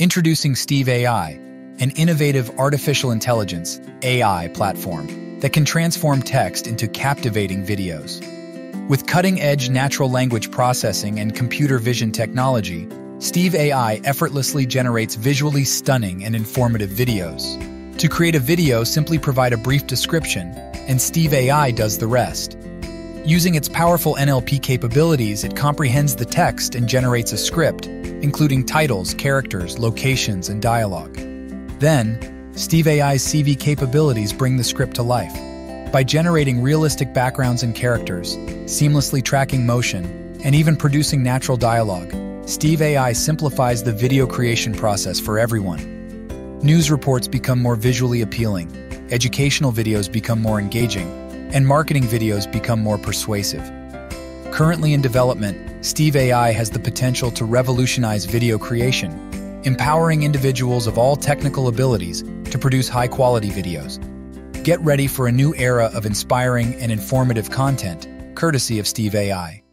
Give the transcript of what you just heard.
Introducing Steve AI, an innovative artificial intelligence AI platform that can transform text into captivating videos. With cutting-edge natural language processing and computer vision technology, Steve AI effortlessly generates visually stunning and informative videos. To create a video, simply provide a brief description, and Steve AI does the rest. Using its powerful NLP capabilities, it comprehends the text and generates a script, including titles, characters, locations, and dialogue. Then, Steve AI's CV capabilities bring the script to life. By generating realistic backgrounds and characters, seamlessly tracking motion, and even producing natural dialogue, Steve AI simplifies the video creation process for everyone. News reports become more visually appealing, educational videos become more engaging, and marketing videos become more persuasive. Currently in development, Steve AI has the potential to revolutionize video creation, empowering individuals of all technical abilities to produce high-quality videos. Get ready for a new era of inspiring and informative content, courtesy of Steve AI.